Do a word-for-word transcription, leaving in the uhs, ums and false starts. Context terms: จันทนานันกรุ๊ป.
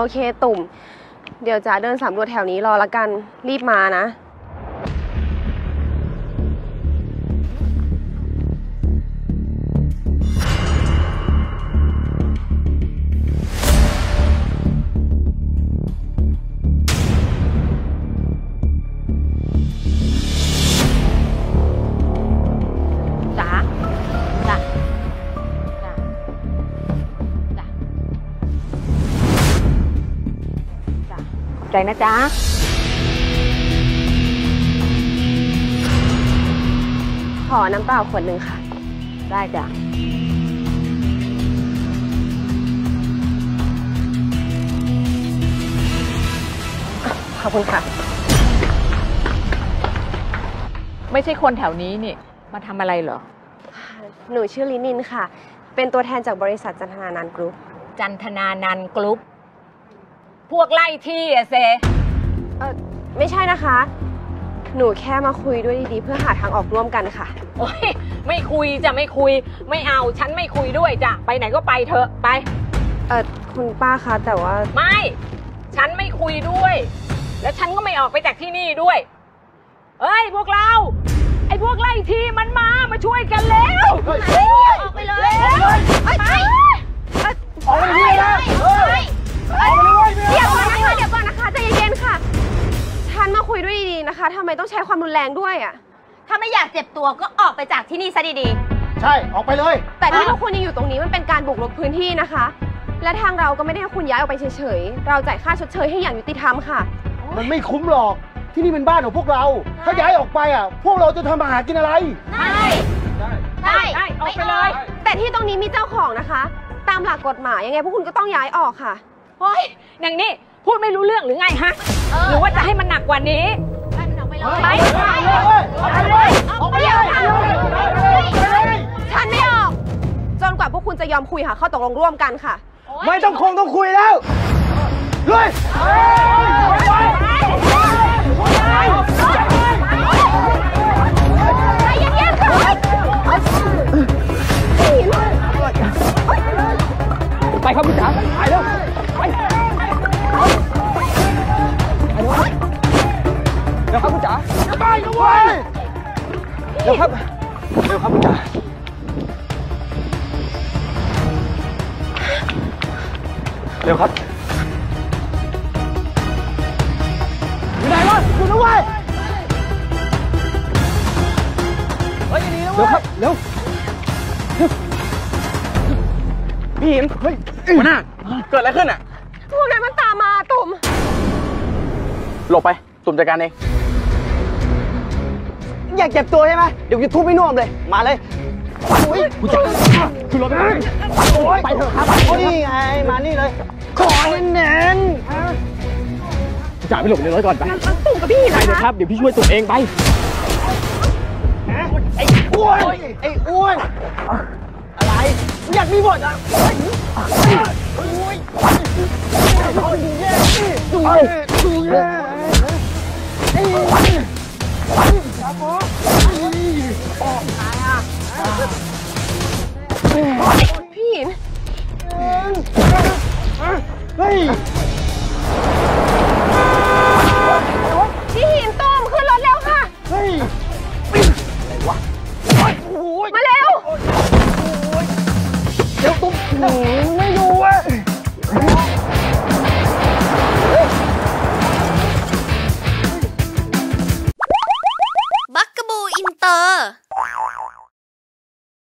โอเคตุ่มเดี๋ยวจะเดินสำรวจแถวนี้รอละกันรีบมานะใจนะจ๊ะขอน้ำเปล่าขวดหนึ่งค่ะได้จ้ะขอบคุณค่ะไม่ใช่คนแถวนี้นี่มาทำอะไรเหรอหนูชื่อลินินค่ะเป็นตัวแทนจากบริษัทจันทนานันกรุ๊ปจันทนานันกรุ๊ปพวกไล่ที่อะเซเออไม่ใช่นะคะหนูแค่มาคุยด้วยดีๆเพื่อหาทางออกร่วมกันค่ะโอ้ยไม่คุยจะไม่คุยไม่เอาฉันไม่คุยด้วยจ้ะไปไหนก็ไปเถอะไปเออคุณป้าคะแต่ว่าไม่ฉันไม่คุยด้วยและฉันก็ไม่ออกไปจากที่นี่ด้วยเอ้ยพวกเราไอ้พวกไล่ที่มันมามาช่วยกันแล้วออกไปเลยไปไปออกไปเลยเดี๋ยวก่อนนะคะเดี๋ยวก่อนนะคะใจเย็นๆค่ะฉันมาคุยด้วยดีๆนะคะทำไมต้องใช้ความรุนแรงด้วยอ่ะถ้าไม่อยากเจ็บตัวก็ออกไปจากที่นี่ซะดีๆใช่ออกไปเลยแต่ที่พวกคุณยังอยู่ตรงนี้มันเป็นการบุกรุกพื้นที่นะคะและทางเราก็ไม่ได้ให้คุณย้ายออกไปเฉยๆเราจ่ายค่าชดเชยให้อย่างยุติธรรมค่ะมันไม่คุ้มหรอกที่นี่เป็นบ้านของพวกเราถ้าย้ายออกไปอ่ะพวกเราจะทำอาหารกินอะไรได้ได้ได้ออกไปเลยแต่ที่ตรงนี้มีเจ้าของนะคะตามหลักกฎหมายยังไงพวกคุณก็ต้องย้ายออกค่ะโอ้ยอย่างนี้พูดไม่รู้เรื่องหรือไงฮะหรือว่าจะให้มันหนักกว่านี้ไปมันออกไปเลยไปเลยออกไปเลยฉันไม่ออกจนกว่าพวกคุณจะยอมคุยหาข้อตกลงร่วมกันค่ะไม่ต้องคงต้องคุยแล้วลุยไปครับพี่จ๋าไปเร็วไปเดี๋ยวครับพี่จ๋าไปด้วยเดี๋ยวครับเดี๋ยวครับพี่จ๋าเดี๋ยวครับอยู่ไหนวะอยู่ด้วยเฮ้ยนี่ด้วยเดี๋ยวครับเร็วพี่หิมเฮ้ยหัวหน้าเกิดอะไรขึ้นอ่ะพวกนั้นมันตามมาตุ่มหลบไปตุ่มจัดการเองอยากเจ็บตัวใช่ไหมเดี๋ยวจะทุบไม่น่วมเลยมาเลยคือรถไปเถอะครับนี่ไงมานี่เลยขอแน่นๆจ่าไปหลบในรถก่อนไปตุ่มกับพี่ไปเลยครับเดี๋ยวพี่ช่วยตุ่มเองไปไอ้อ้วนไอ้อ้วนอะไรอยากมีบทอ่ะดูแย่ดูแย่พี่หินเฮ้ยพี่หินต้มขึ้นรถแล้วค่ะเฮ้ยมาเร็วเดี๋ยวตุ้มไม่ดูอ่ะบักกะบูอินเตอร์